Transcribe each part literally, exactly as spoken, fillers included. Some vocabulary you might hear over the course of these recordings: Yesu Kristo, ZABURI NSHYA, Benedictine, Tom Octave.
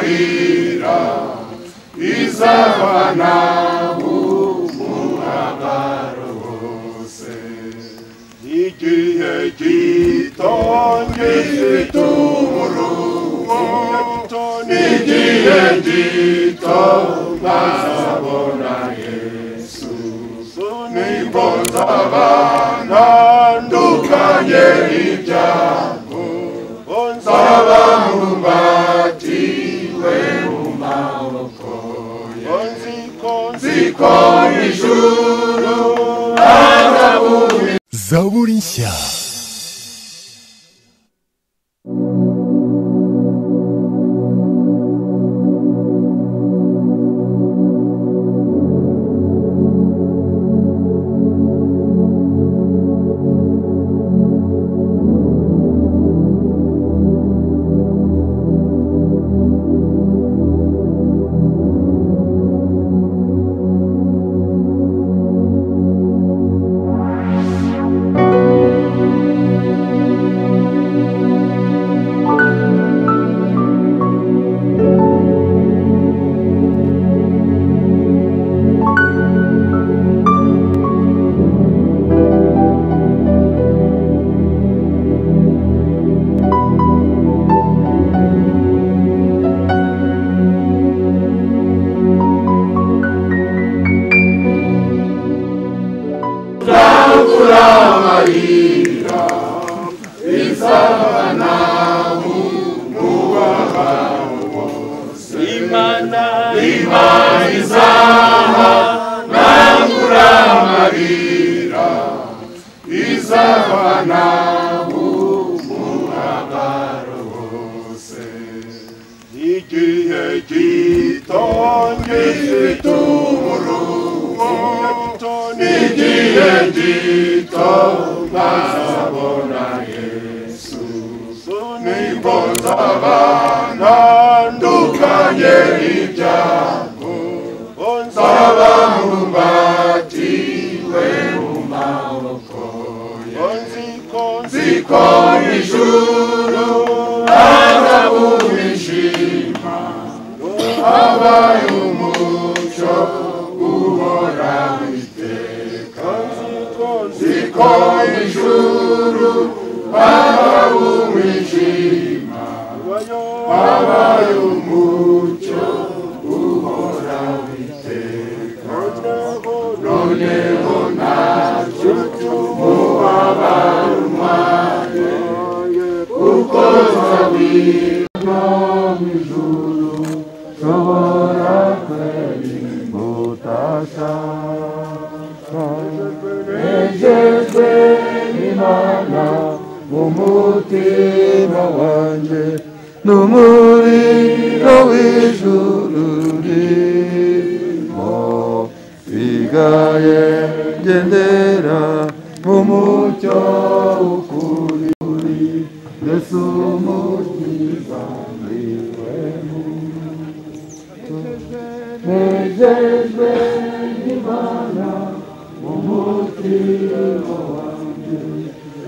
Izabira, izavana umuhagarose. Igihe gitonge giturugo, igihe gitonazabona Yesu. Nibonzabana ndukanye ibyago, onzabamumbatiwe. Zaburi nshya.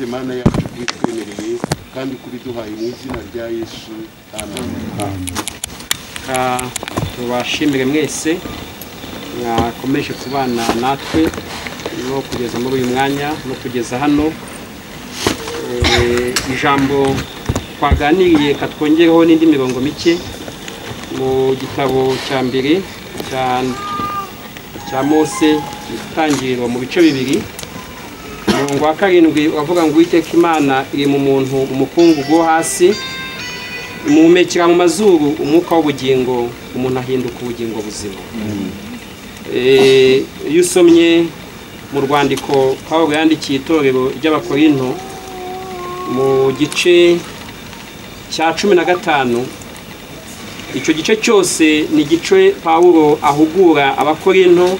maze mana yacu twitwemereye kandi kuri duhaye mu izina rya Yesu. Amen. Ka tubashimire mwese mwakomeje kubana natwe no kugeza muri uyu mwanya no kugeza hano. Ijambo twaganiriye katwongereho n'indi mirongo mike mu gitabo cya mbere cya Mose gitangirwa mu bice bibiri. Umurongo wa karindwi wavuga ngo Uwiteka Imana iri mu muntu umukungu go hasi umumekira mu mazuru umwuka w'ubugingo umuntu ahinduka ubugingo buzima. Eh yusomye mu rwandiko Pawulo yandikiye itorero ry'Abakorinto mu gice cya cumi na gatanu. Icyo gice cyose ni gice Pawulo ahugura Abakorinto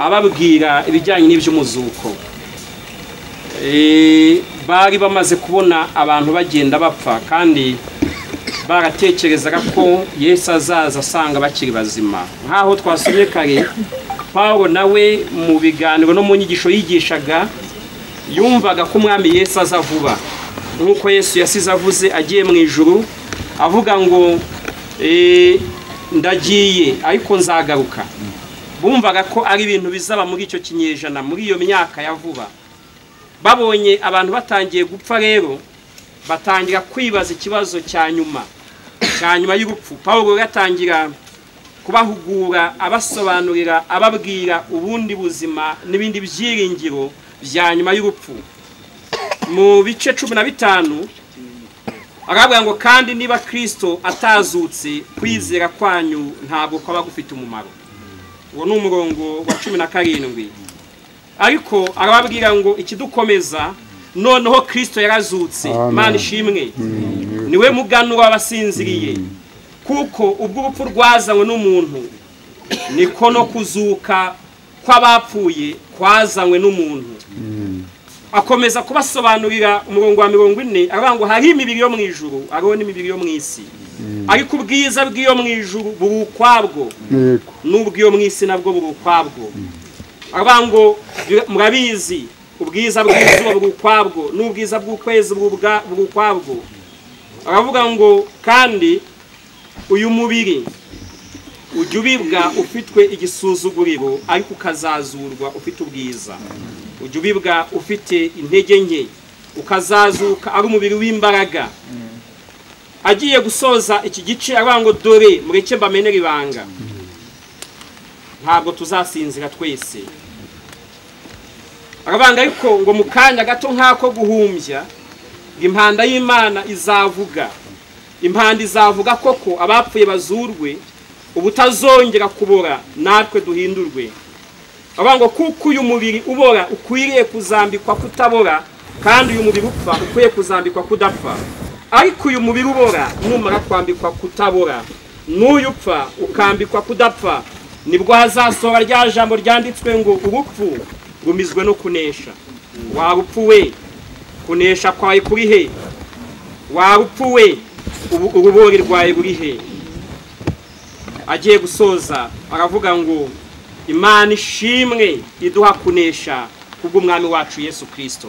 ababwira ibijyanye n'iby'umuzuko. E, bari bamaze kubona abantu bagenda bapfa kandi baratekerezaga ko Yesu azaza asanga bakiri bazima. Nkaho twasomye kare, Pawulo nawe mu biganiro no mu nyigisho yigishaga yumvaga ko umwami Yesu azavuba. Nuko Yesu yasize avuze agiye mu ijuru avuga ngo e, ndagiye ariko nzagaruka. Bumvaga ko ari ibintu bizaba muri icyo kinyejana, muri iyo myaka ya vuba. Babonye abantu batangiye gupfa rero batangira kwibaza ikibazo cya nyuma cya nyuma y'urupfu. Pawulo yatangira kubahugura abasobanurira ababwira ubundi buzima n'ibindi byiringiro bya nyuma y'urupfu. Mu bice cumi na bitanu aravuga ngo kandi niba Kristo atazutse kwizera kwanyu ntabwo kwaba gufite umumaro. Uwo ni umurongo wa cumi na karindwi. Ariko arababwira ngo ikidukomeza noneho Kristo yarazutse Imana ishimwe niwe muganura w'abasinziriye, kuko ubwo urupfu rwazanywe n'umuntu niko no kuzuka kw'abapfuye kwazanywe n'umuntu. Akomeza kubasobanurira umurongo wa mirongo ine aravuga ngo hari imibiri yo mu ijuru ariho n'imibiri yo mu isi, ariko ubwiza bw'iyo mu ijuru buri ukwabwo n'ubw'iyo mu isi nabwo buri ukwabwo. Arabango murabizi ubwiza bw'izuba bw'ukwabwo n'ubwiza bw'ukwezi bw'ukwabwo. Aravuga ngo kandi uyu mubiri ujye ubibwa ufitwe igisuzuguriro ariko ukazazurwa ufite ubwiza. Ujye ubibwa ufite intege nke ukazazuka ari umubiri w'imbaraga. Agiye gusoza iki gice arabango dore mureke mbamenere ibanga ntabwo tuzasinzira twese. Arabanga ariko ngo mu kanya gato nk'ako guhumbya impanda y'Imana izavuga. Impanda izavuga koko abapfuye bazurwe ubutazongera kubora natwe duhindurwe. Arabanga kuko uyu mubiri ubora ukwiriye kuzambikwa kutabora kandi uyu mubiri upfa ukwiye kuzambikwa kudapfa. Ariko uyu mubiri ubora numara kwambikwa kutabora n'uyu upfa ukambikwa kudapfa. Nibwo hazasohora rya jambo ryanditswe ngo urupfu rumizwe no kunesha. Warupfuwe kunesha kwawe kuri he? Warupfuwe urubori rwawe buri he? Agiye gusoza aravuga ngo Imana ishimwe iduha kunesha kubw'umwami wacu Yesu Kristo.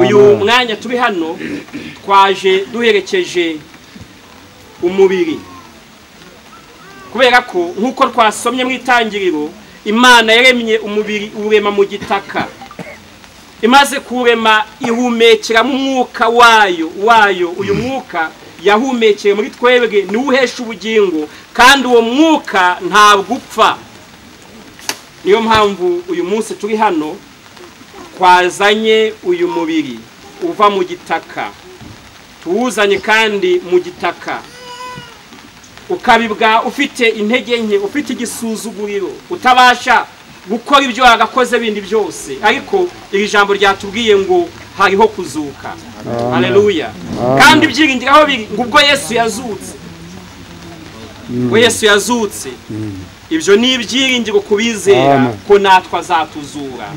Uyu mwanya turi hano kwaje duherekeje umubiri. Kubera ko nkuko twasomye mu itangiriro Imana yaremye umubiri urema mu gitaka, imaze kurema ihumekera mu mwuka wayo wayo uyu mwuka yahumekeye muri twebwe ni uhesha ubugingo kandi uwo mwuka ntabwo upfa. Niyo mpamvu uyu munsi turi hano twazanye uyu mubiri uva mu gitaka tuwuzanye kandi mu gitaka ukabibwa ufite intege nke ufite igisuzuguriro utabasha gukora ibyo agakoze bindi byose. Ariko iri jambo ryatubwiye ngo hariho kuzuka. Haleluya. Kandi byiringira aho biri ngubwo Yesu yazutse. Ngo Yesu yazutse ibyo ni ibyiringiro kubizera ko natwe azatuzura.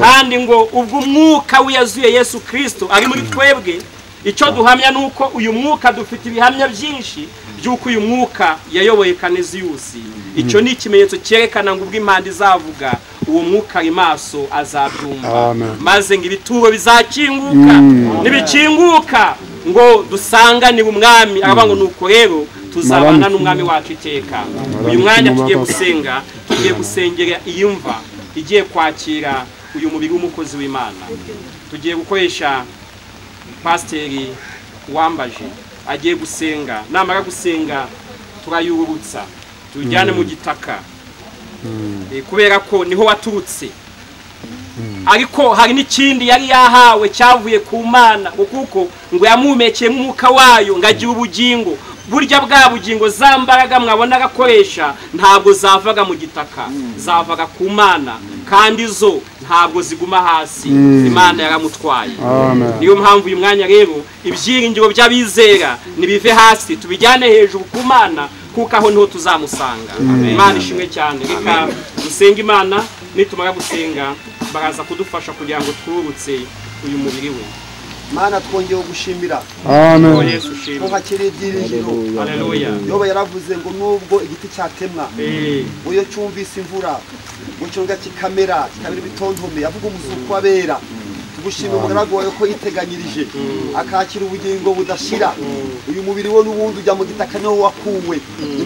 Kandi ngo ubwo umwuka wiyazuye Yesu Kristo ari muri twebwe Icyo duhamya nuko uyu mwuka dufite ibihamya byinshi byuko uyu mwuka yayoboye Kaneziyusi. Icyo ni ikimenyetso cyerekana ngo ubwo impande zavuga uwo mwuka imaso azabyumva. Maze ngibituro bizakinguka nibikinguka ngo dusangane umwami abango nuko rero tuzabana n'umwami wacu iteka. Uyu mwanya tugiye gusenga, tugiye gusengera iyumva igiye kwakira uyu mubiri w'umukozi w'Imana. Tugiye gukoresha Pasteri Wambaje agiye gusenga, namara gusenga turayururutsa tujyane mu gitaka kubera ko niho waturutse. Ariko hari n'ikindi yari yahawe cyavuye ku Mana kuko ngo yamumekeye mu mwuka wayo ngagira ubugingo. Burya bwa bugingo zambaraga mwabona gakoresha ntabwo zavaga mu gitaka, zavaga ku Mana kandi zo ntabwo ziguma hasi. Imana yaramutwaye. Niyo mpamvu uyu mwanya rero ibyiringiro by'abizera nibive hasi tubijyane hejuru ku Mana kuko aho niho tuzamusanga. Imana ishimwe cyane. Reka dusenga Imana, nitumara gusenga baraza kudufasha kugira ngo twurutse uyu mubiri we. Mana twongeye gushimira. Amen. Ngo Yesu shimwe. Ngo hakiridiriye. Haleluya. Yoba yaravuze ngo nubwo igiti cyatemwa, eh, uyo cyumvise imvura, gucunga kikamera, kabiri bitontombe, yavuga umusuku wabera. Tugushimira umugaragoye ko yiteganyirije, akakira ubugingo budashira. Uyu mubiri wo n'ubundi ujya mu gitaka no wakuwe,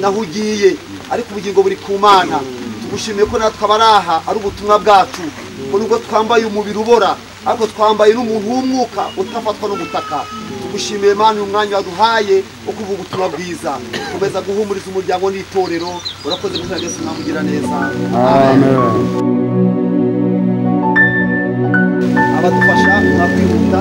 naho ugiye, ariko ubugingo buri ku Mana. Tugushimira ko natwe abaraha ari ubutumwa bwacu. Nubwo twambaye umubiri ubora, ariko twambaye n'umuntu w'umwuka utafatwa no gutaka. Tugushimiye Mana umwanya waduhaye ukuvuga ubutumwa bwiza. Komeza guhumuriza umuryango n'itorero. Urakoze gutanga Yesu namugira neza. Amen. Abadufasha nakwihuta.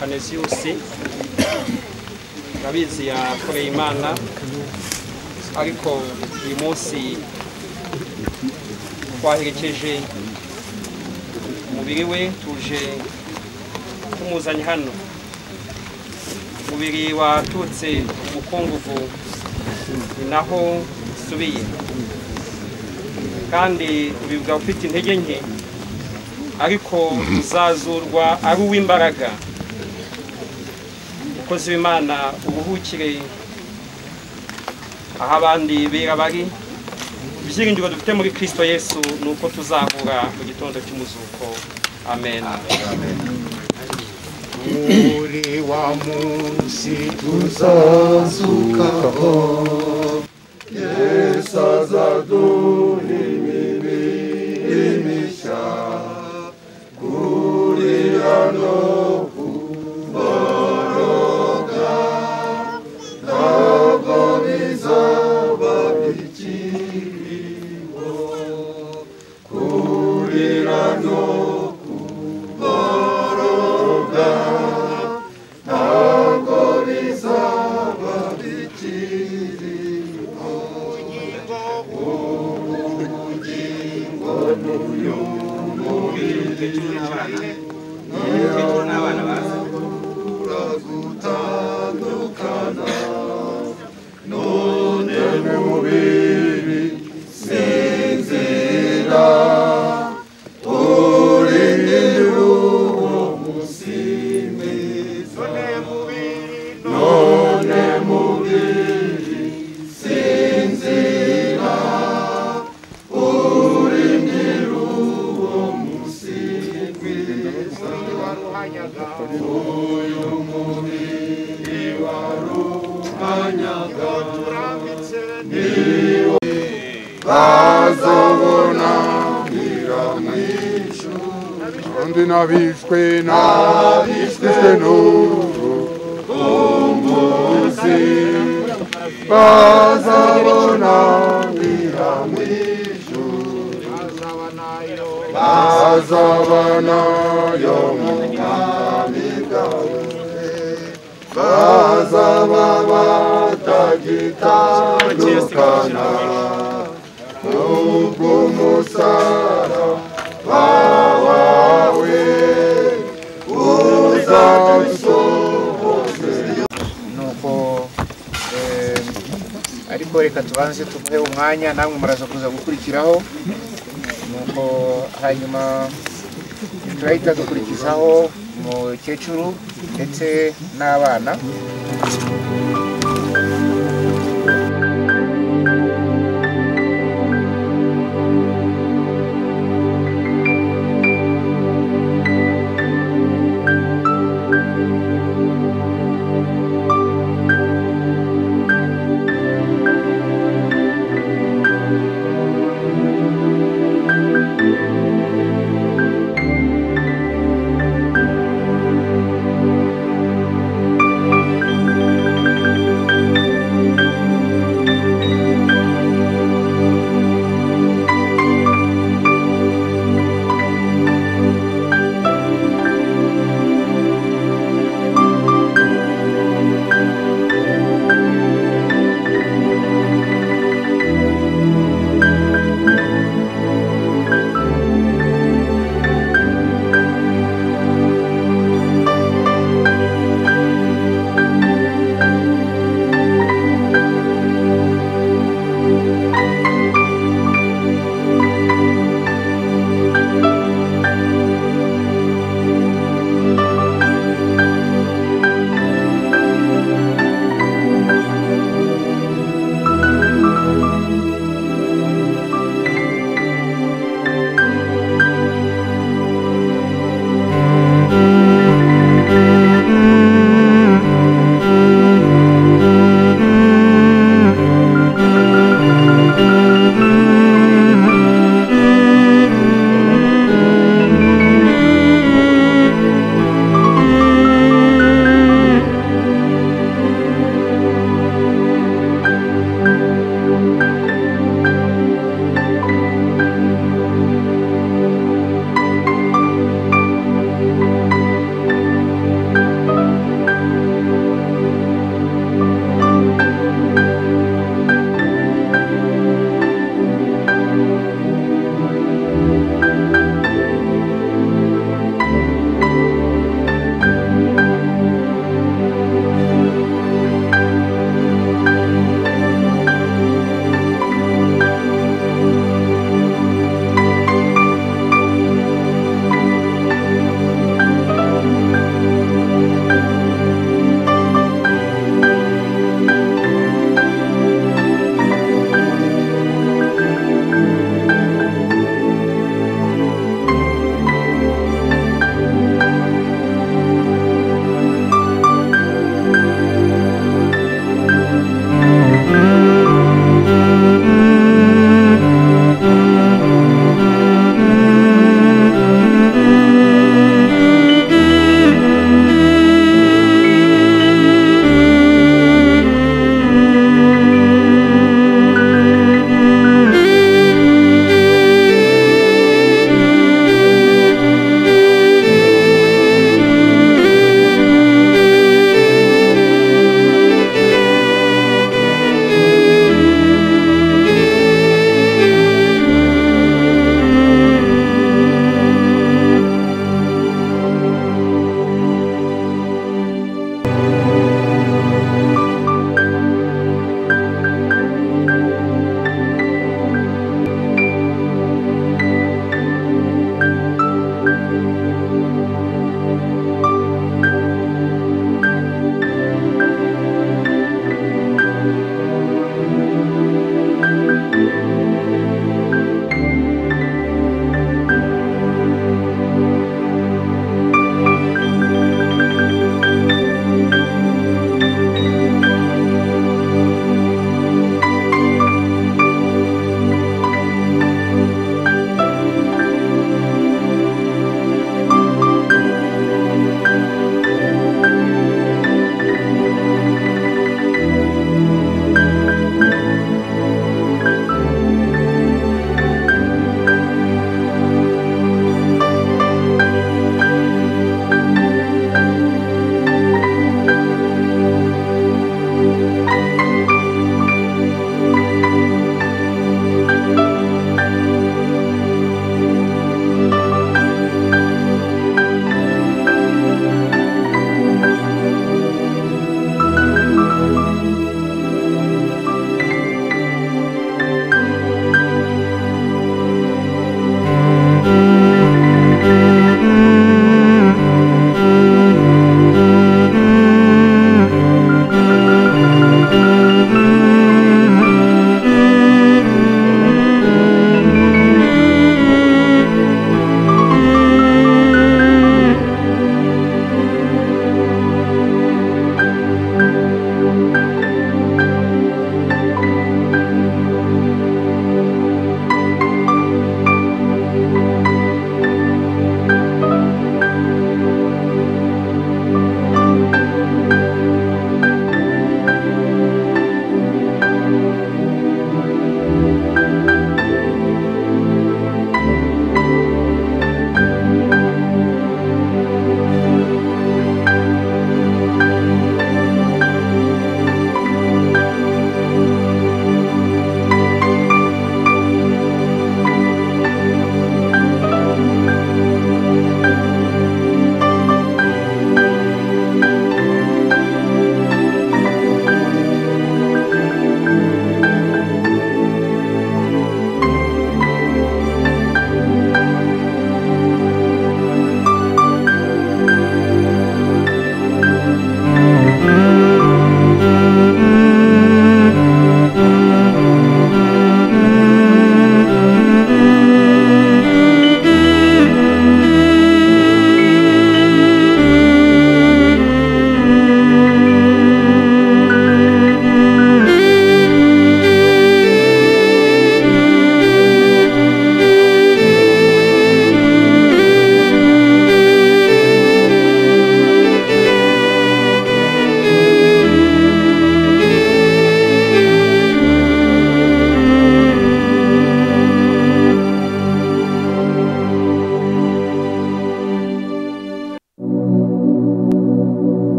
Kaneziyusi nabizi yakoreye Imana, ariko uyu munsi twaherekeje umubiri we tuje kumuzanye hano. Umubiri watutse umukungugu naho usubiye, kandi ubibwa ufite intege nke, ariko uzazurwa ari uw'imbaraga. Kozi Imana ubuhukire aha abandi bera bari. Ibyiringiro dufite muri Kristo Yesu nuko tuzahura mu gitondo cy'umuzuko. Amen. Muri wa munsi tuzazukaho, Yesu azaduha imibiri mishya. Kuri ano none mubiri sinzira. kanyaga uyu mubiri warukanyaga turambitse niwe bazobona iramwishu kandi nabishwe nabishwe n'ubu umunsi bazabona iramwishu bazabanayo bazabanayo Bazababa tagita lukana Nubu musara wawawe Uzatusoboze Nuko Ariko reka tubanze tubahe umwanya namwe muraza kuza gukurikiraho Nuko hanyuma turahita dukurikizaho umukecuru ndetse n'abana Thank you.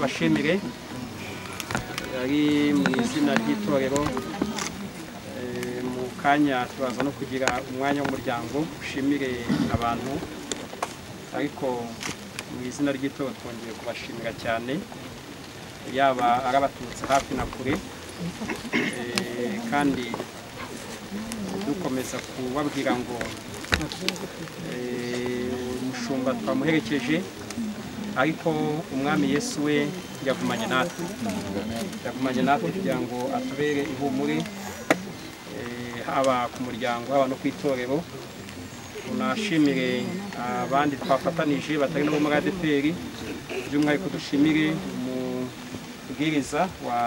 tubashimire ari mu izina ry'itorero mu kanya turaza no kugira umwanya w'umuryango ushimire abantu ariko mu izina ry'itorero twongeye kubashimira cyane yaba arabatutse hafi na kure kandi dukomeza kubabwira ngo umushumba twamuherekeje ariko umwami Yesu we yagumanye natwe yagumanye natwe kugira ngo atubere ihumure haba ku muryango haba no kwitorero. Tunashimire abandi twafatanije batari no muri A D P R by'umwihariko dushimire umubwiriza wa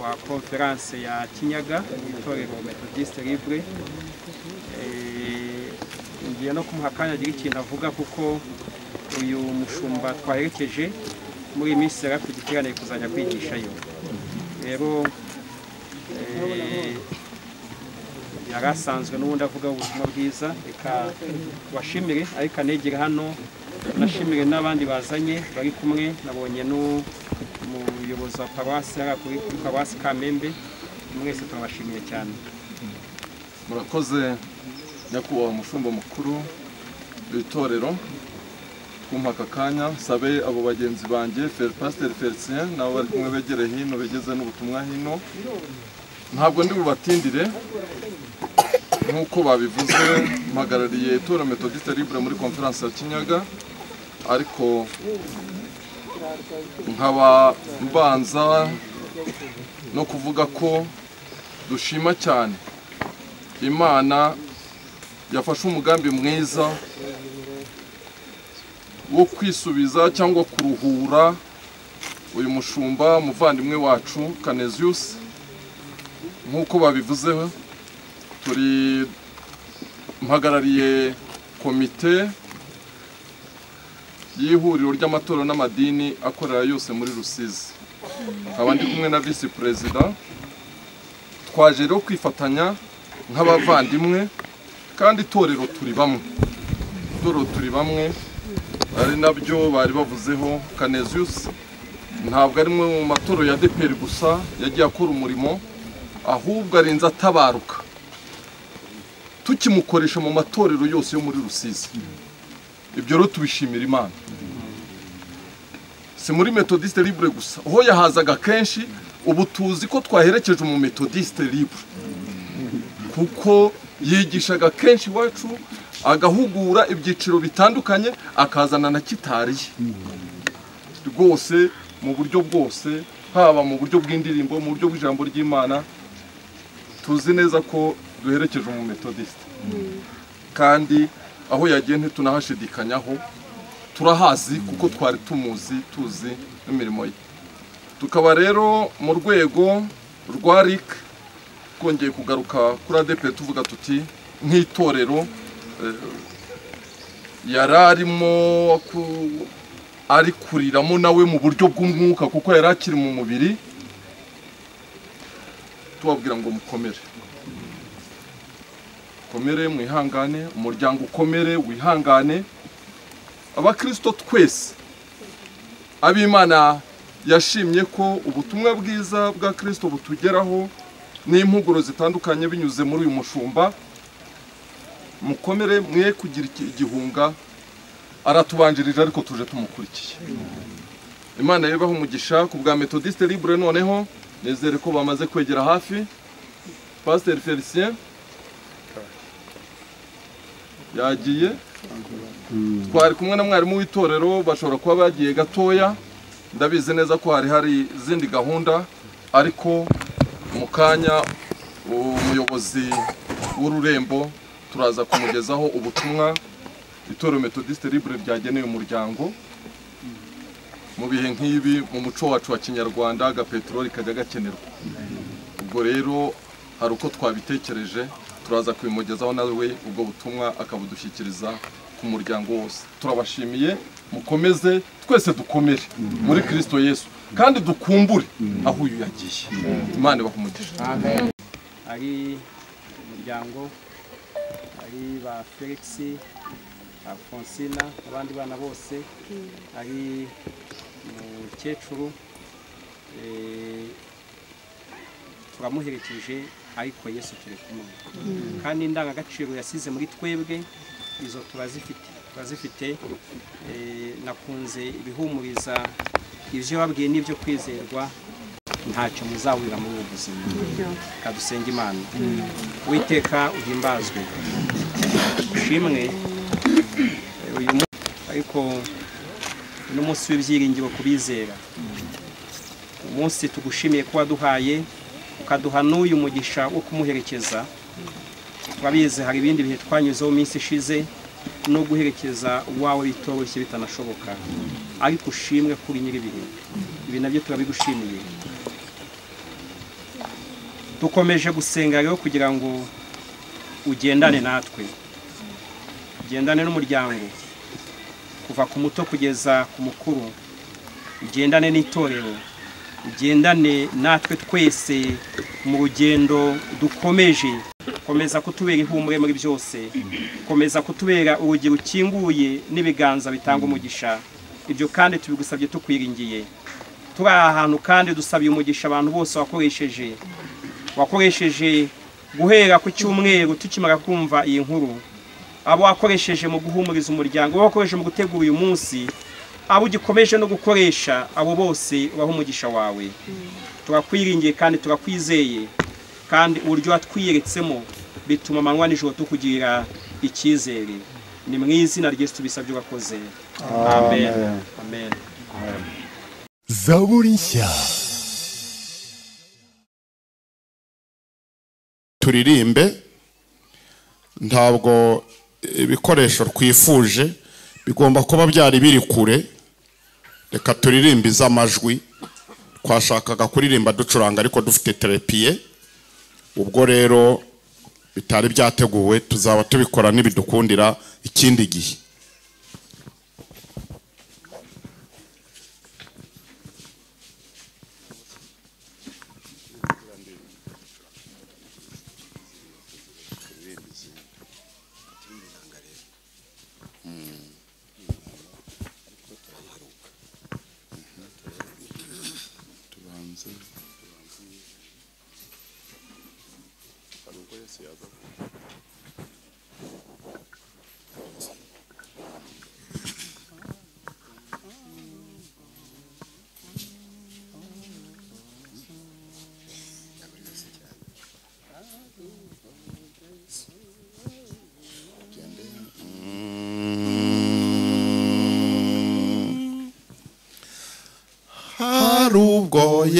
wa konferense ya Kinyaga itorero Methodist Livre ngiye no kumuhakanya agira ikintu avuga kuko uyu mushumba twaherekeje muri iminsi yari afite ikiganiro kuzajya kwigishayo. Rero yarasanzwe n'ubundi avuga ubuzima bwiza reka washimire ariko anegera hano nashimire n'abandi bazanye bari kumwe nabonye n'umuyobozi wa paruwasi yakuri kuri paruwasi Kamembe mwese turabashimiye cyane murakoze nyakubahwa umushumba mukuru w'itorero kumpaka kanya sabe abo bagenzi banjye Fer Pastor Felicien nabo bari kumwe begere hino begeze n'ubutumwa hino ntabwo ndi bubatindire nkuko babivuze mpagarariye itora Methodiste Libre muri conference ya Kinyaga ariko nkaba mbanza no kuvuga ko dushima cyane Imana yafashe umugambi mwiza wo kwisubiza cyangwa kuruhura uyu mushumba muvandimwe wacu Canesius nkuko babivuzeho turi mpagarariye komite y'ihuriro ry'amatorero n'amadini akorera yose muri Rusizi abandi kumwe na vice president twaje rero kwifatanya nk'abavandimwe kandi torero turi bamwe torero turi bamwe ari nabyo bari bavuzeho Canesius ntabwo ari mu matorero ya D P R gusa yagiye akora umurimo ahubwo arenza atabaruka tukimukoresha mu matorero yose yo muri Rusizi ibyo rero tubishimira Imana si muri Methodiste Libre gusa aho yahazaga kenshi ubu tuzi ko twaherekeje mu Methodiste Libre kuko yigishaga kenshi wacu agahugura ibyiciro bitandukanye akazana na kitariye rwose mu buryo bwose haba mu buryo bw'indirimbo mu buryo bw'ijambo ry'Imana tuzi neza ko duherekeje mu Methodiste kandi aho yagiye ntitunahashidikanyaho turahazi kuko twari tumuzi tuzi n'imirimo ye tukaba rero mu rwego rwa R I C kongeye kugaruka kuri A D P tuvuga tuti nk'itorero yararimo ari kuriramo nawe mu buryo bw'umwuka kuko yarakiri mu mubiri tubabwira ngo mukomere komere mwihangane umuryango ukomere wihangane abakristo twese ab'Imana yashimye ko ubutumwa bwiza bwa Kristo butugeraho n'impuguro zitandukanye binyuze muri uyu mushumba mukomere mwe kugira igihunga aratubanjirije ariko tuje tumukurikiye Imana yibaho umugisha ku bwa Methodiste Libre noneho nezere ko bamaze kwegera hafi Pastor Felicien yagiye twari kumwe na mwarimu w'itorero bashobora kuba bagiye gatoya ndabize neza ko hari hari izindi gahunda ariko mu kanya umuyobozi w'ururembo turaza kumugezaho ubutumwa itorero Methodiste Libre ryageneye umuryango mu bihe nk'ibi mu muco wacu wa Kinyarwanda agapeteroli kajya gakenerwa ubwo rero hari uko twabitekereje turaza kubimugezaho nawe ubwo butumwa akabudushyikiriza ku muryango wose turabashimiye mukomeze twese dukomere muri Kristo Yesu kandi dukumbure aho uyu yagiye Imana bakumugisha amen ari umuryango ari ba Felix Alfonsina abandi bana bose ari umukecuru turamuherekeje ariko Yesu turi kumwe kandi indangagaciro yasize muri twebwe izo turazifite turazifite nakunze ibihumuriza ibyo babwiye n'ibyo kwizerwa ntacyo muzawira muri ubu buzima kadusenga Imana witeka uhimbazwe shimwe uyu ariko n'umunsi w'ibyiringiro kubizera umunsi tugushimiye ko waduhaye ukaduha n'uyu mugisha wo kumuherekeza twabize hari ibindi bihe twanyuzeho iminsi ishize no guherekeza wawe bitoroshye bitanashoboka ariko ushimwe kuri nyiribihe ibi nabyo turabigushimiye dukomeje gusenga rero kugira ngo ugendane natwe ugendane n'umuryango kuva ku muto kugeza ku mukuru ugendane n'itorero ugendane natwe twese mu rugendo dukomeje komeza kutubera ihumure muri byose komeza kutubera urugero ukinguye n'ibiganza bitanga umugisha ibyo kandi tubigusabye tukwiringiye turi ahantu kandi dusabiye umugisha abantu bose wakoresheje wakoresheje guhera ku cyumweru tukimara kumva iyi nkuru abo wakoresheje mu guhumuriza umuryango wakoresheje mu gutegura uyu munsi abo gikomeje no gukoresha abo bose baho umugisha wawe turakwiringiye kandi turakwizeye kandi uburyo watwiyeretsemo bituma amanywa n'ijoro tukugira icyizere ni mu izina rya Yesu tubisabye bakoze amen amen zaburi nshya turirimbe ntabwo ibikoresho twifuje bigomba kuba byari biri kure reka turirimbiza amajwi twashakaga kuririmba ducuranga ariko dufite terepiye ubwo rero bitari byateguwe tuzaba tubikora n'ibidukundira ikindi gihe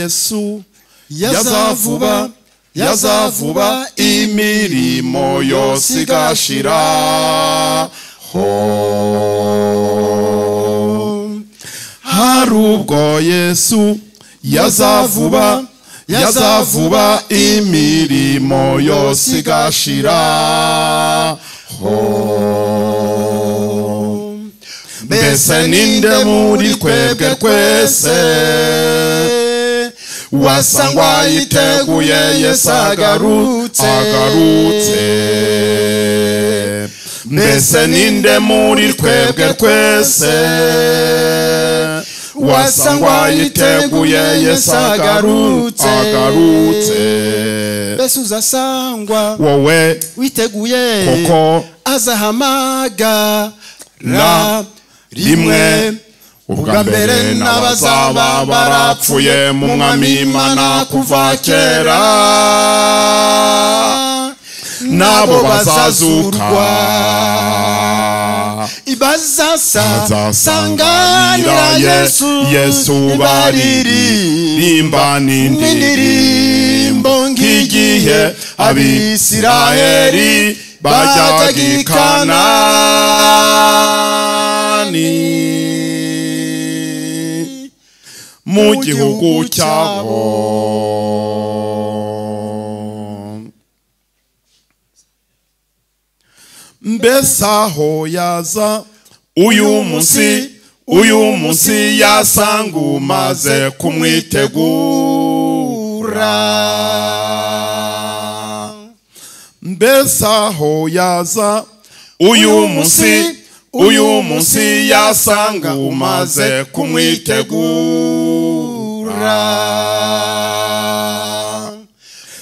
Yesu yazavuba yazavuba imirimo yose igashira ho harubwo Yesu yazavuba yazavuba imirimo yose igashira ho mbese ninde muri twebwe twese wasangwa yiteguye Yesu agarutse agarutse mbese ninde muri twebwe twese wasangwa yiteguye Yesu agarutse agarutse mbese uzasangwa wowe witeguye koko azahamaga la rimwe ubwa mbere n'abazaba barapfuye mu mwami Imana kuva kera nabo bazazuka ibazasanganira Yesu Yesu baririmba n'indirimbo nk'igihe Abisiraheli bajyaga i Kanani mu gihugu cyabo mbese aho yaza uyu munsi uyu munsi yasanga umaze kumwitegura mbese aho yaza uyu munsi Uyu munsi yasanga umaze kumwitegura.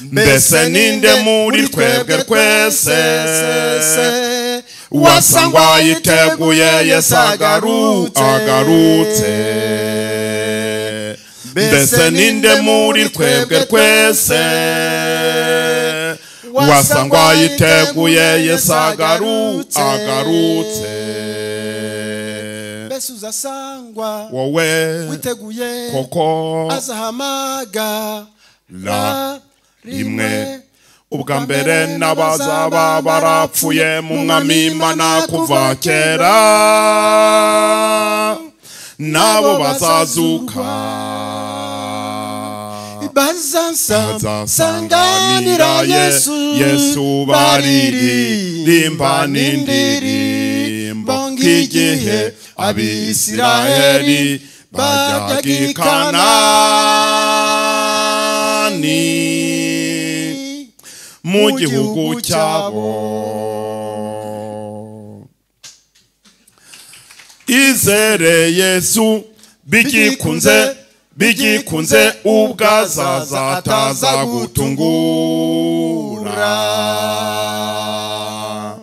Mbese ninde muri twebwe twese wasangwa yiteguye Yesu agarutse. Mbese ninde muri twebwe twese wasangwa yiteguye Yesu agarutse. Mbese uzasangwa wowe witeguye koko azahamaga la rimwe ubwa mbere n'abazaba barapfuye mu mwami Imana kuva kera, nabo bazazuka bazasanganira Yesu. Yesu baririmba n'indirimbo nk'igihe Abisiraheli bajyaga i Kanani mu gihugu cyabo. Izere Yesu bigikunze bigikunze ubwazaza taza gutungura.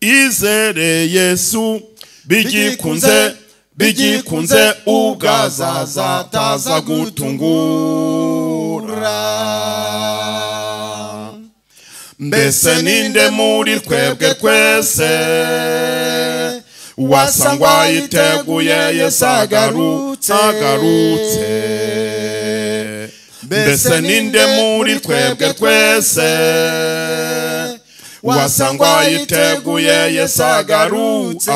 Izere Yesu bigikunze bigikunze ubwazaza taza gutungura. Mbese ninde muri twebwe twese wasangwa yiteguye Yesu agarutse. Mbese ninde muri twebwe twese wasangwa yiteguye Yesu agarutse.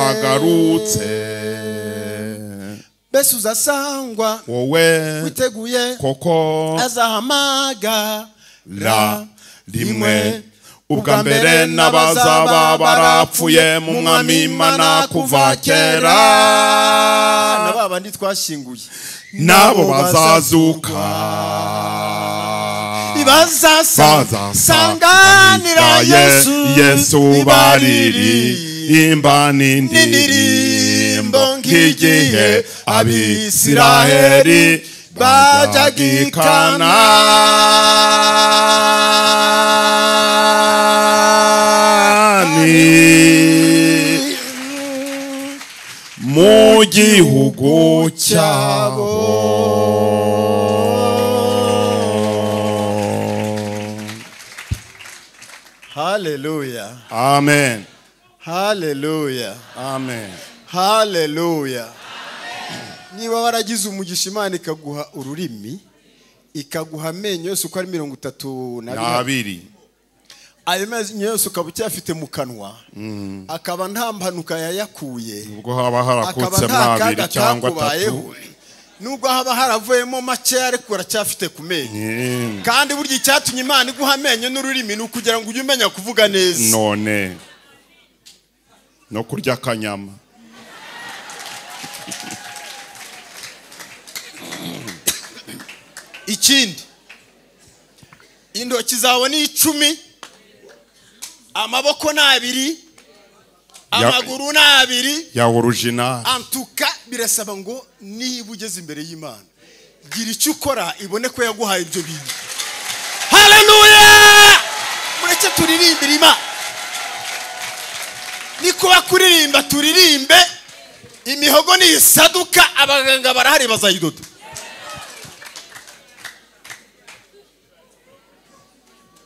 Mbese uzasangwa wowe witeguye koko azahamaga la rimwe ubwa mbere n'abazaba barapfuye mu mwami Imana kuva kera, n'abandi twashinguye nabo bazazuka bazasanganira Yesu. Yesu baririmba n'indirimbo nk'igihe Abisiraheli bajyaga i Kanani mu gihugu cyabo. Hallelujah. Amen. Hallelujah. Amen. Hallelujah. Niba waragize umugisha Imana ikaguha ururimi ikaguha amenyo yose uko ari mirongo itatu na kabiri, ayo amenyo yose ukaba ucyafite mu kanwa akaba nta mpanuka yayakuye, ubwo haba harakutse mabiri cyangwa atatu, nubwo haba haravuyemo make ariko uracyafite ku menyo. Kandi burya icyatumye Imana iguha amenyo n'ururimi ni ukugira ngo ujye umenya kuvuga neza, none no kurya akanyama. Ikindi indoki zawe ni icumi, amaboko nabiri, amaguru nabiri ya original. Antuka birasaba ngo niba ugeze imbere y'Imana gira icyo ukora ibone ko yaguhaye ibyo bintu. Hallelujah. Mureke turirimbire Imana, niko bakuririmba turirimbe imihogo ni isaduka, abaganga barahari bazayidoda.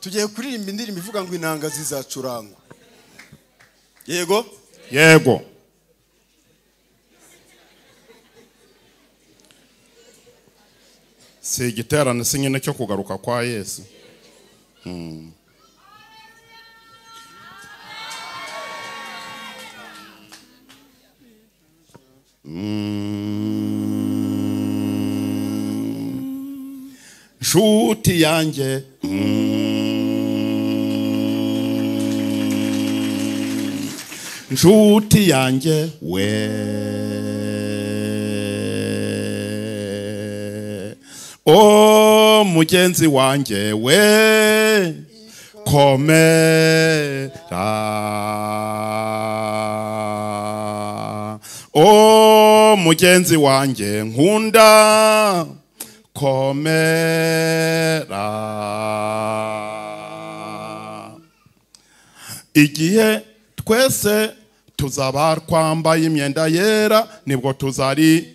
Tugiye kuririmba indirimbo ivuga ngo inanga zizacurangwa. Yego? Yego. Se giterane sinyine cyo kugaruka kwa Yesu. Hmm. Mm. Shuti yanjye. Mm. Nshuti yanjye we o mugenzi wanjye we komera. O mugenzi wanjye nkunda komera igihe twese tuzaba twambaye imyenda yera nibwo tuzari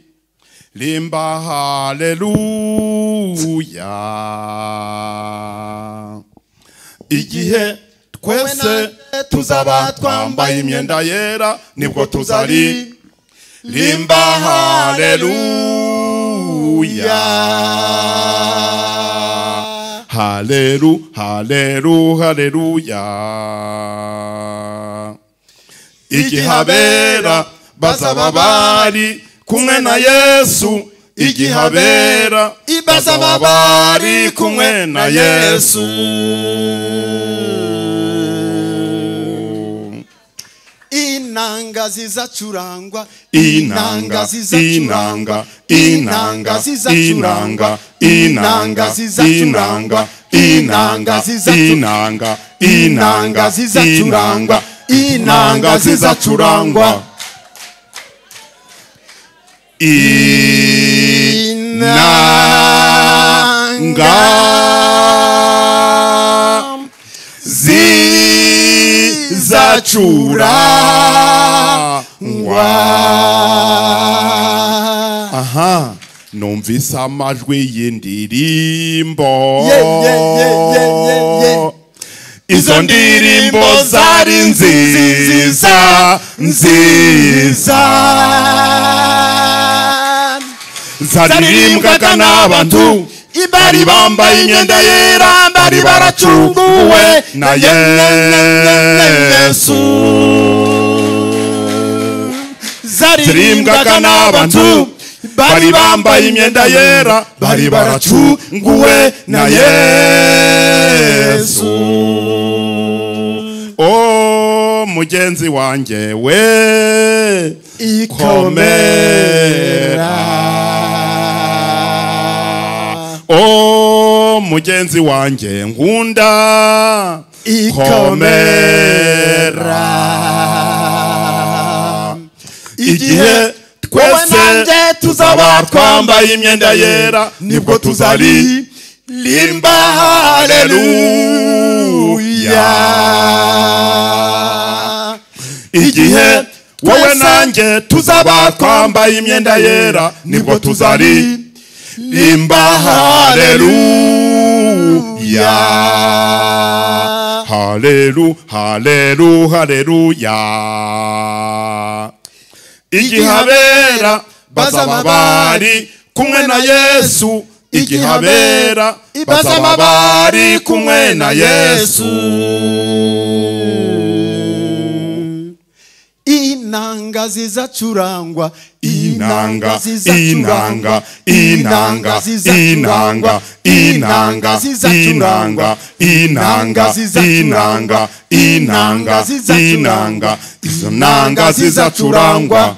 limba haleluya igihe twese tuzaba twambaye imyenda yera nibwo tuzari limba haleluya haleluya haleluya haleluya igihabera bazaba bari kumwe na Yesu igihabera ibazaba bari kumwe na Yesu inanga zizacurangwa inanga zizacurangwa inanga zizacurangwa inanga zizacurangwa inanga zizacurangwa inanga zizacurangwa inanga zizacurangwa inanga zizacurangwa. Aha, numvise amajwi y'indirimbo izo ndirimbo zari nziza nziza zaririmbwa n'abantu bari bambaye imyenda yera bari baracunguwe na Yesu zaririmbwa n'abantu bari bambaye imyenda yera bari baracunguwe na Yesu O mugenzi wanjye we ikomera O mugenzi wanjye nkunda ikomera igihe twese tuzaba twambaye imyenda yera nibwo tuzari limba haleluya igihe wowe nanjye tuzaba twambaye imyenda yera nibwo tuzari limba haleluya haleluya haleluya haleluya igihabera bazaba bari kumwe na Yesu ikihabera ibazaba bari kumwe na Yesu inanga zizacurangwa inanga inanga inanga inanga inanga zizacurangwa inanga inanga inanga inanga inanga zizacurangwa inanga zizacurangwa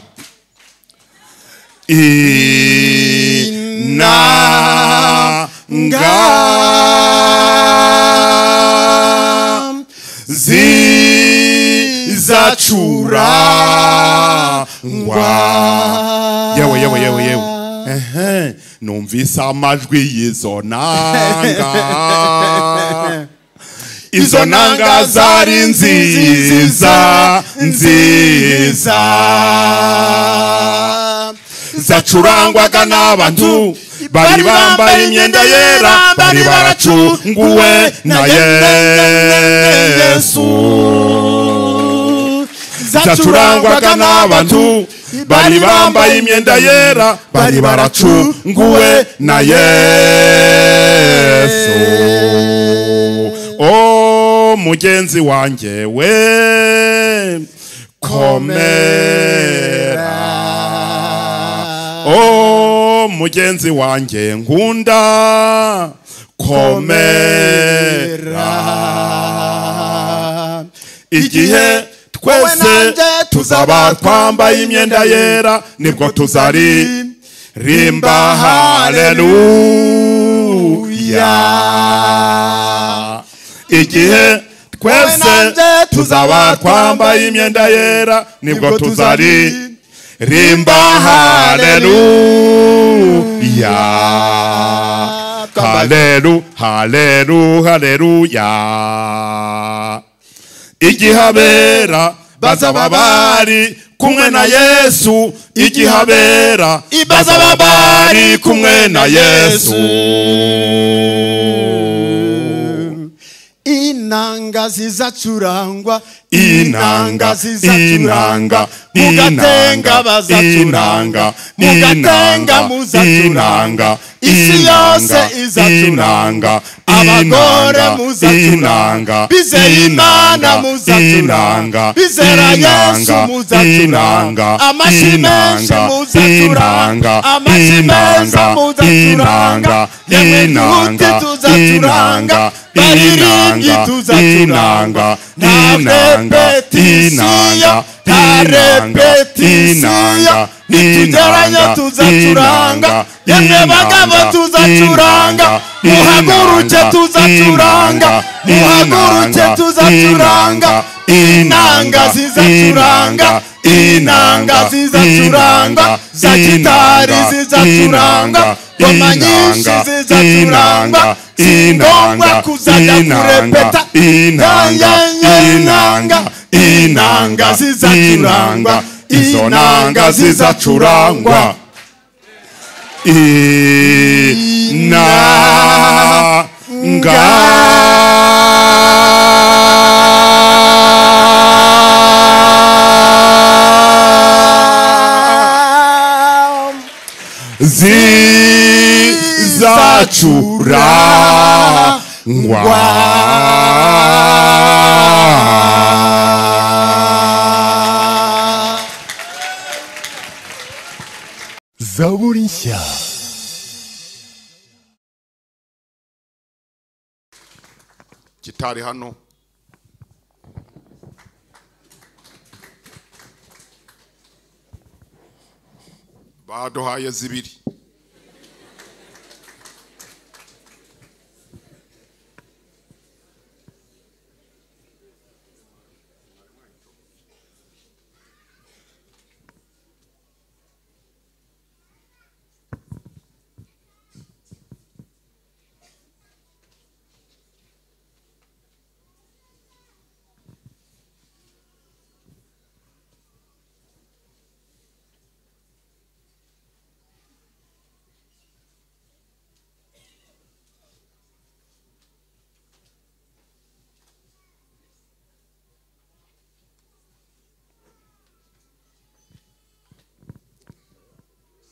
yewe yewe yewe yewe ehe numvise amajwi y'izo nanga izo nanga zari nziza nziza zacurangwa n'abantu bari bambaye imyenda yera bari baracunguwe na Yesu zacurangwa n'abantu bari bambaye imyenda yera bari baracunguwe na Yesu o mugenzi wanjye we komera o mugenzi wanjye nkunda komera igihe twese tuzaba twambaye imyenda yera nibwo tuzari rimba haleluya igihe twese tuzaba twambaye imyenda yera nibwo tuzari Rimba hallelujah. Hallelujah, hallelujah, hallelujah. Igihabera bazababari kumwe na Yesu. Igihabera bazababari kumwe na Yesu. Inanga zizacurangwa, inanga zizacuranga, mugatenga bazacuranga, mugatenga muzacuranga, isi yose izacuranga, abagore muzacuranga, bize imana muzacuranga, bizera Yesu muzacuranga, amashi menshi muzacuranga, amashi menshi muzacuranga, yemwe nuti tuzacuranga, bariringi tuzacuranga, nanga tinanga tarepetinanga nitujaranya tuzacuranga, yemwe bagabo tuzacuranga, muhaguruke tuzacuranga, muhaguruke tuzacuranga, inanga zizacuranga, inanga zizacuranga, zakitari zizacuranga, komanyishi zizacuranga, inanga kuzakurepeta inanga. Inanga zizacurangwa, inanga zizacurangwa, inanga zizacurangwa. Zaburi Nshya. Gitari hano. Baduhaye zibiri.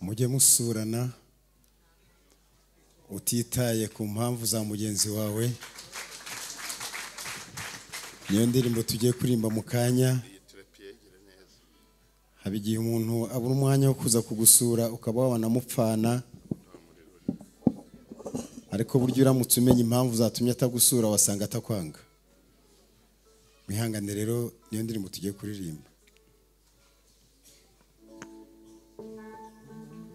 Mujye musurana utitaye ku mpamvu za mugenzi wawe. Niyo ndirimbo tugiye kurimba mu kanya. Habigiye umuntu abura umwanya wo kuza kugusura ukaba wanamupfana, ariko buryo uramutse umenye impamvu zatumye atagusura wasanga atakwanga. Mihangane rero, niyo ndirimbo tugiye kuririmba.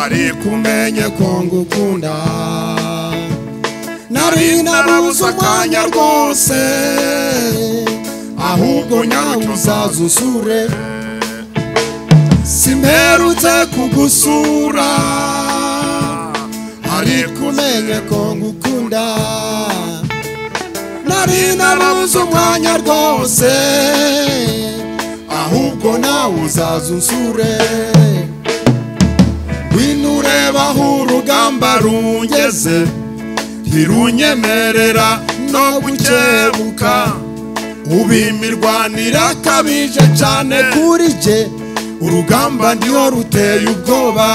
Nari kumenye ko ngukunda, nari nabuze akanya rwose, ahubwo nyawe uzazusure. Simperutse kugusura, nari kumenye ko ngukunda, nari nabuze akanya rwose, ahubwo nawe uzazusure. Winureba urugamba rungeze, ntirunyemerera no gukebuka, ubimirwanira kabije cyane kuri je, urugamba ndiho ruteye ubwoba,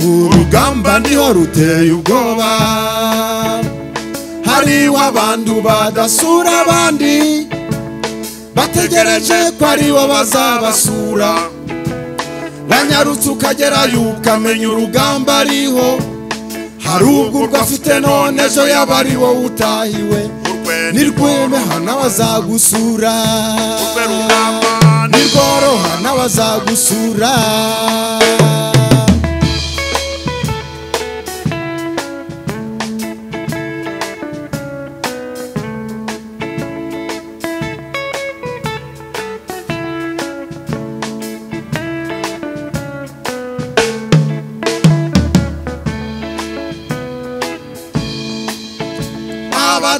urugamba ndiho ruteye ubwoba. Hari wabandu badasura abandi, bategereje ko ari bo bazabasura. Nanyarutse ukagerayo ukamenya urugamba ariho, hari ubwo ufite none ejo yabari wowe utahiwe, nirweme n'abazagusura, nirworoha n'abazagusura.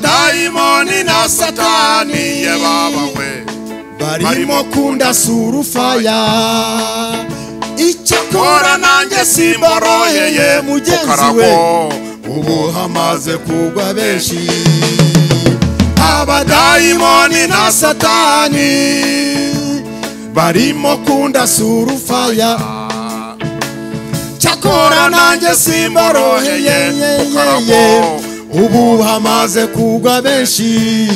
Daimoni na satani yebabawe, barimo kunda surufaya, icyakora nanjye simboroheye mugenzi we, ubu hamaze kugwa benshi. Abadaimoni na satani barimo kunda surufaya, cyakora nanjye simboroheye mukarabo, ubu hamaze kugwa benshi.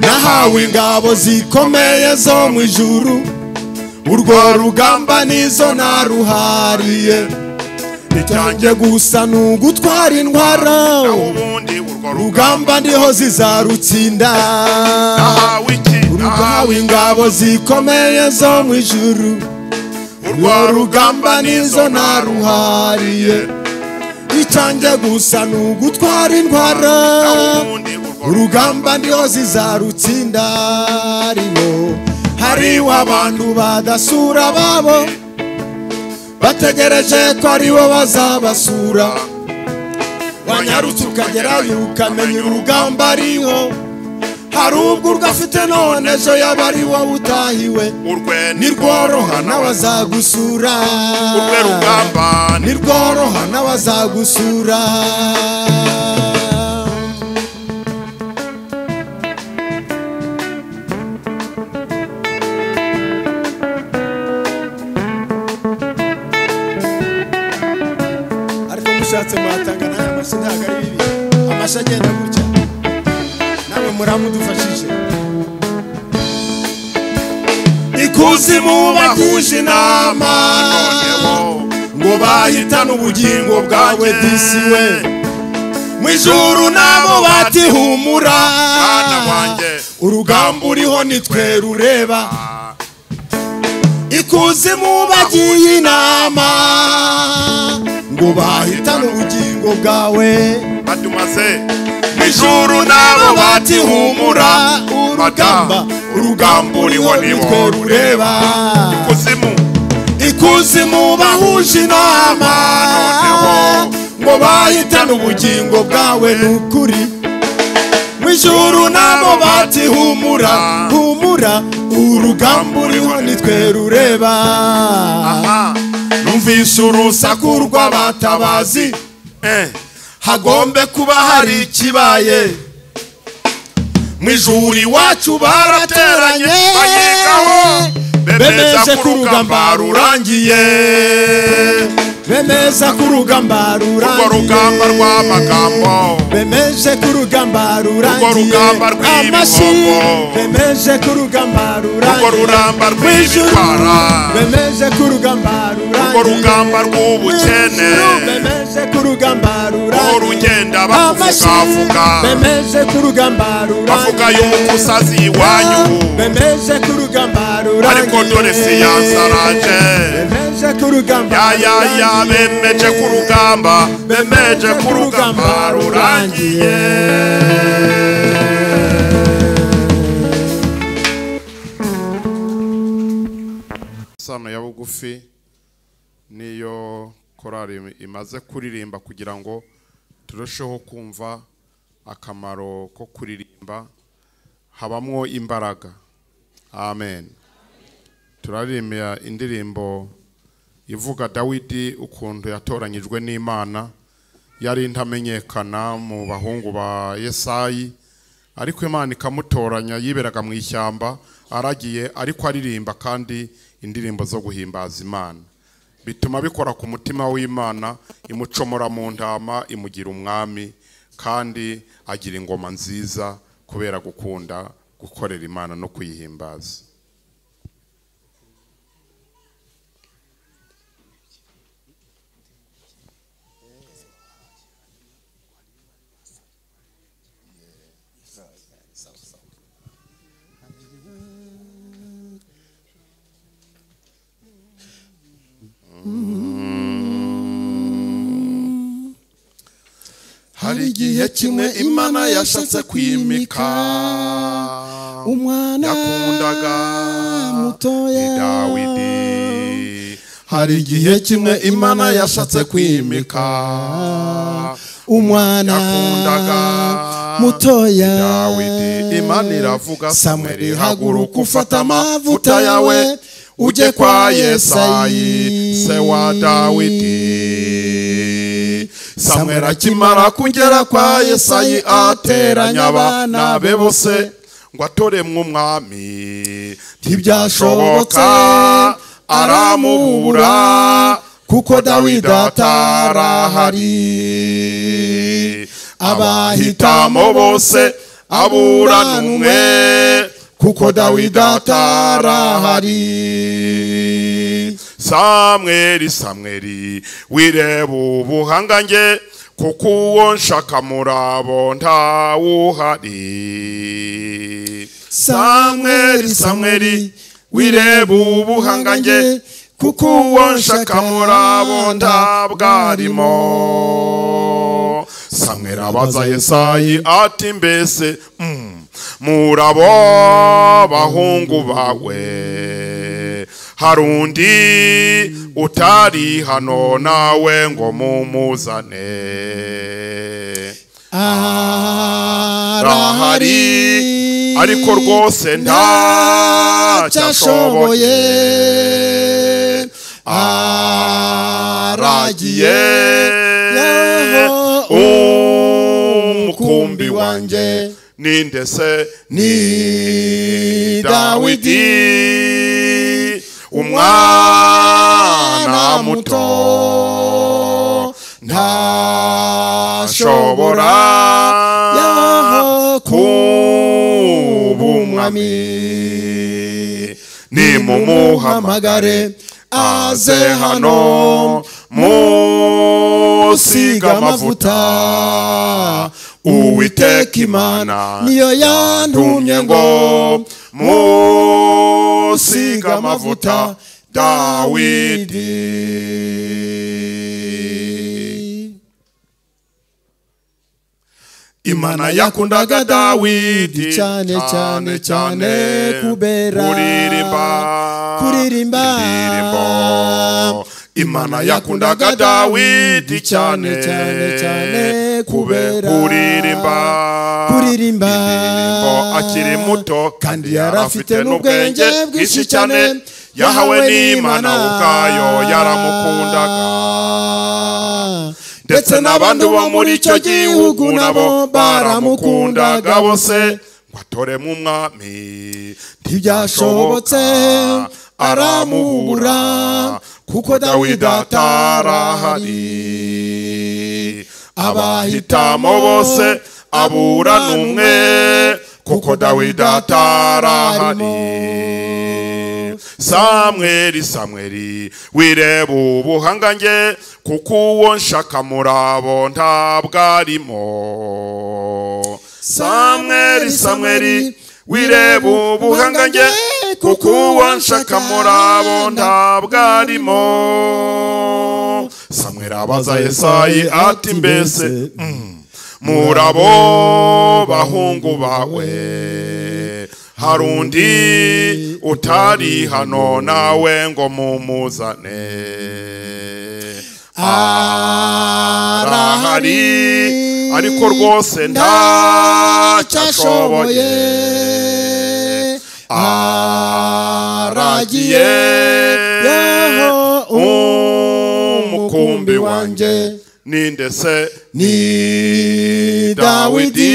Nahawe ingabo zikomeye zo mu ijuru, urwo rugamba nizo naruhariye, icyanjye gusa n'ugutwara intwara, ubundi urwo rugamba ndiho zizarutsinda. Nahawe ingabo zikomeye zo mu ijuru, urwo rugamba nizo naruhariye, ichange gusa n'ugutwara intwara, urugamba ndiho zizarutsinda. Hari wabandu badasura babo, bategereje ko ari bo bazabasura. Wanyarutse ukagerayo ukamenya urugamba ariho, hari ubwo ugafite none ejo yabari wowe utahiwe, nirworoha n'abazagusura, nirworoha n'abazagusura. Ariko mushatse mwatanga n'aya mashyi ntabwo ari bibi, amashyi agenda gutya. Muramu dufashije ikuzimu bahuje inama, ngo bahitane ubugingo bwawe disi we, mwijuru nabo bati humura, urugamba uriho nitwe rureba. Ikuzimu bagiye inama, ngo bahitane ubugingo bwawe, badumaze ijuru nabo bati humura, urugamba urugamba uriho nitwe rureba. Ikuzimu ikuzimu bahuje inama, ngo bahitane ubugingo bwawe n'ukuri, ijuru nabo bati humura humura, urugamba uriho nitwe rureba. Numvise urusaku rw'abatabazi, eh hagombe kuba hari ikibaye, mwijuri wacu barateranye, bagikaho bemeza kurugamba rurangiye, bemeza kurugamba rurangiye, urugamba rw'amagambo bemeze kurugamba rurangiye, urugamba rw'ibimoko bemeze kurugamba rurangiye, urugamba rw'ibitwara bemeze kurugamba rurangiye, urugamba rw'ubukene bemeze kurugamba rurangiye, urugenda bafukafuka bemeze kurugamba rurangiye, bafuka y'umusazi wanyu bemeze kurugamba rurangiye, ariko dore siyansa ranje. Yaya bemeje kurugamba, bemeje kurugamba rurangiye. Sano ya bugufi niyo korari imaze kuririmba kugira ngo turusheho kumva akamaro ko kuririmba habamwo imbaraga. Amen. Turarimba indirimbo ivuga Dawidi ukuntu yatoranyijwe n'Imana, yari intamenyekana mu bahungu ba Yesayi, ariko Imana ikamutoranya, yiberaga mu ishyamba aragiye, ariko aririmba kandi indirimbo zo guhimbaza Imana, bituma bikora ku mutima w'Imana, imucomora mu ntama, imugira umwami, kandi agira ingoma nziza kubera gukunda gukorera Imana no kuyihimbaza. Hari gihe kimwe Imana yashatse kwimika umwana yakundaga mutoya Dawidi. Hari gihe kimwe Imana yashatse kwimika umwana yakundaga mutoya Dawidi. Imana iravuga Samweli, haguruka ufata amavuta yawe uje kwa Yesayi se wa Dawidi. Samweli akimara kugera kwa Yesayi ateranya abana be bose ngo atoremwe umwami, ntibyashoboka aramubura kuko Dawidi atarahari. Abahitamo bose aburanwe kuko Dawidi atarahari. Samweli, Samweli, wireba ubuhanga nge, kuko uwo nshaka murabo ntawuhari. Samweli, Samweli, wireba ubuhanga nge, kuko uwo nshaka murabo ntabwarimo. Samweli abaza Yesayi ati mbese mm. murabo bahungu bawe harundi utari hano nawe ngo mumuzane? Arahari ariko rwose ntacyashoboye, aragiye umukumbi wanjye nindese ni Dawidi umwana muto, ntashobora yaho kuba umwami. Nimumuhamagare aze hano musiga amavuta, Uwiteka Imana niyo yantumye ngo musiga amavuta Dawidi. Imana yakundaga Dawidi cyane cyane cyane kubera kuririmba kuririmba Imana yakundaga Dawidi cyane cyane cyane kubera kuririmba kuririmba akiri muto, kandi yarafite n'ubwenge bwinshi cyane yahawe n'Imana ubwayo, yaramukundaga. Ndetse n'abandi bo muri icyo gihugu nabo baramukundaga bose, watoremwe umwami ntibyashobotse aramubura kuko Dawidi atarahari. Abahitamo bose aburanumwe kuko Dawidi atarahari. Samweli, Samweli, wireba ubuhanga nge, kuko uwo nshaka murabo ntabwarimo. Samweli, Samweli, wireba ubuhanga nge, kukuwanshaka murabo ntabwarimo Samweli abaza Yesayi ati mbese murabo bahungu bawe harundi utari hano nawe ngo mumuzane arahari ariko rwose ndacashoboye aragiye umukumbi wanje nindese ni Dawidi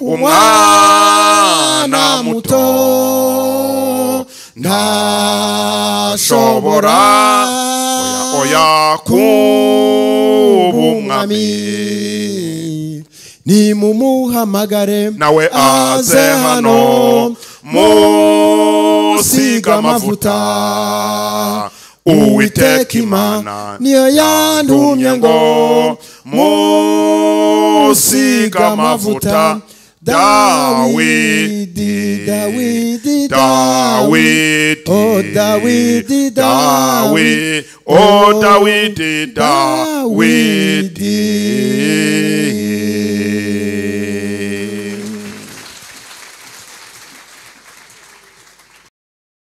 umwana muto ndashobora oya Umwami ni mumuhamagare nawe aze hano musiga mavuta Uwiteka Imana niyo yantumye ngo musiga mavuta Dawidi, Dawidi, Dawidi, oh Dawidi, Dawidi, oh Dawidi, Dawidi.